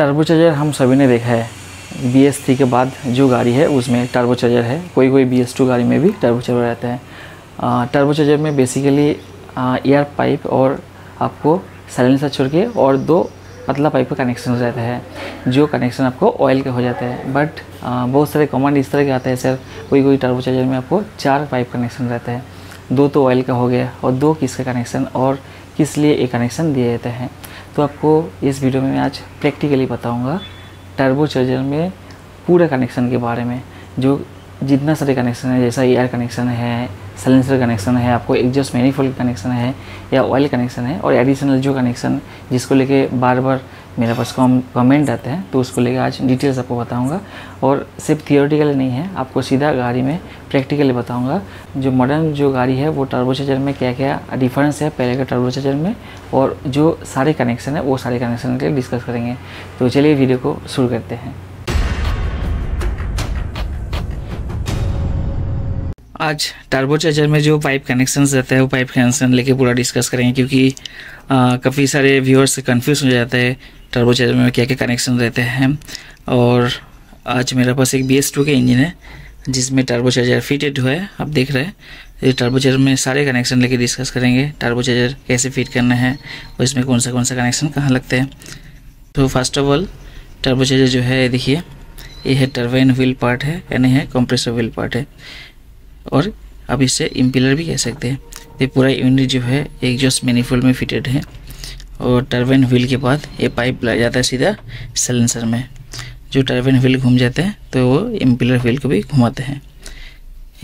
Turbocharger हम सभी ने देखा है, BS3 के बाद जो गाड़ी है उसमें टर्बोचार्जर है, कोई कोई BS2 गाड़ी में भी टर्बोचार्जर रहता है। टर्बोचार्जर में बेसिकली एयर पाइप और आपको साइलेंसर छोड़ के और दो पतला पाइप का कनेक्शन हो जाता है, जो कनेक्शन आपको ऑयल का हो जाता है। बट बहुत सारे कमांड इस तरह के आते हैं सर, कोई कोई टर्बोचार्जर में आपको 4 पाइप कनेक्शन रहता है, 2 तो ऑयल का हो गया और 2 किसका कनेक्शन और किस लिए एक कनेक्शन दिया जाता है। तो आपको इस वीडियो में मैं आज प्रैक्टिकली बताऊंगा टर्बोचार्जर में पूरा कनेक्शन के बारे में, जो जितना सारे कनेक्शन है, जैसा एयर कनेक्शन है, साइलेंसर कनेक्शन है, आपको एग्जॉस्ट मैनिफोल्ड कनेक्शन है या ऑयल कनेक्शन है, और एडिशनल जो कनेक्शन जिसको लेके बार बार मेरे पास कमेंट आते हैं, तो उसको लेके आज डिटेल्स आपको बताऊंगा। और सिर्फ थियोरेटिकल नहीं है, आपको सीधा गाड़ी में प्रैक्टिकली बताऊंगा जो मॉडर्न जो गाड़ी है वो टर्बोचार्जर में क्या क्या डिफरेंस है पहले के टर्बोचार्जर में, और जो सारे कनेक्शन है वो सारे कनेक्शन के लिए डिस्कस करेंगे। तो चलिए वीडियो को शुरू करते हैं। आज टर्बोचार्जर में जो पाइप कनेक्शंस रहता है वो पाइप कनेक्शन लेके पूरा डिस्कस करेंगे, क्योंकि काफ़ी सारे व्यूअर्स कंफ्यूज हो जाते हैं टर्बोचार्जर में क्या क्या कनेक्शन रहते हैं। और आज मेरे पास एक BS2 के इंजन है जिसमें टर्बोचार्जर फिटेड हुआ है, आप देख रहे हैं। ये टर्बोचार्जर में सारे कनेक्शन लेके डिस्कस करेंगे, टर्बोचार्जर कैसे फिट करना है और इसमें कौन सा कनेक्शन कहाँ लगते हैं। तो फर्स्ट ऑफ ऑल टर्बोचार्जर जो है, देखिए ये है टर्बाइन व्हील पार्ट है, यानी है कंप्रेसर व्हील पार्ट है, और अब इसे इम्पिलर भी कह सकते हैं। ये पूरा यूनिट जो है एग्जॉस्ट मैनिफोल्ड में फिटेड है, और टर्बाइन व्हील के बाद ये पाइप लाया जाता है सीधा साइलेंसर में। जो टर्बाइन व्हील घूम जाते हैं तो वो इम्पिलर व्हील को भी घुमाते हैं।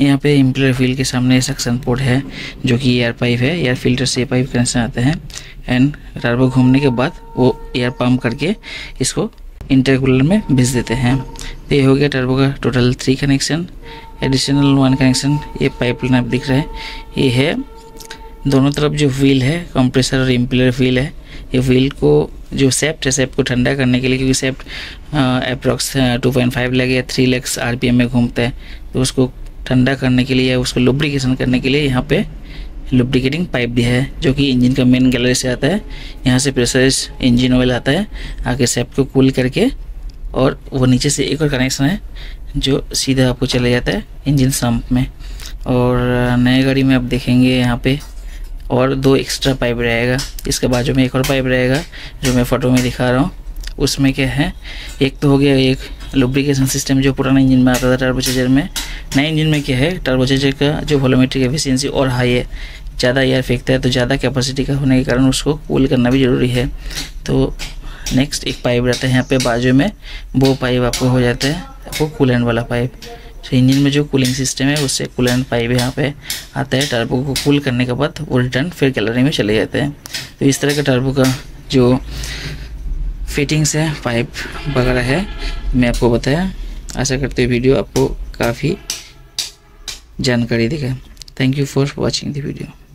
यहाँ पे इम्पिलर व्हील के सामने सक्शन पोर्ट है जो कि एयर पाइप है, एयर फिल्टर से पाइप कनेक्शन आते हैं, एंड टर्बो घूमने के बाद वो एयर पम्प करके इसको इंटरकूलर में भेज देते हैं। तो ये हो गया टर्बो का टोटल 3 कनेक्शन। एडिशनल 1 कनेक्शन ये पाइपलाइन आप दिख रहा है, ये है दोनों तरफ जो व्हील है, कंप्रेसर और इम्पिलर व्हील है। ये व्हील को जो सेप्ट है, सेप्ट को ठंडा करने के लिए, क्योंकि सेप्ट अप्रॉक्स 2.5 लाख या 3 लाख RPM में घूमता है, तो उसको ठंडा करने के लिए या उसको लुब्रिकेशन करने के लिए यहाँ पे लुब्रिकेटिंग पाइप भी है, जो कि इंजन का मेन गैलरी से आता है। यहाँ से प्रेशराइज इंजन ऑयल आता है आगे सेप्ट को कूल करके, और वो नीचे से एक और कनेक्शन है जो सीधा आपको चला जाता है इंजन सम्प में। और नए गाड़ी में आप देखेंगे यहाँ पे और 2 एक्स्ट्रा पाइप रहेगा, इसके बाजू में एक और पाइप रहेगा जो मैं फ़ोटो में दिखा रहा हूँ। उसमें क्या है, एक तो हो गया एक लुब्रिकेशन सिस्टम जो पुराना इंजन में आता था टर्बोचार्जर में। नए इंजन में क्या है, टर्बोचार्जर का जो वॉल्यूमेट्रिक एफिशिएंसी और हाई है, ज़्यादा एयर फेंकता है, तो ज़्यादा कैपेसिटी का होने के कारण उसको कूल करना भी ज़रूरी है। तो नेक्स्ट एक पाइप रहता है यहाँ पे बाजू में, वो पाइप आपको हो जाता है वो कूलेंट वाला पाइप। तो इंजन में जो कूलिंग सिस्टम है उससे कूलेंट पाइप यहाँ पे आता है, टर्बो को कूल करने के बाद वो रिटर्न फिर गैलरी में चले जाते हैं। तो इस तरह का टर्बो का जो फिटिंग्स है, पाइप वगैरह है, मैं आपको बताया। आशा करते हुए वीडियो आपको काफ़ी जानकारी देगा। Thank you for watching the video.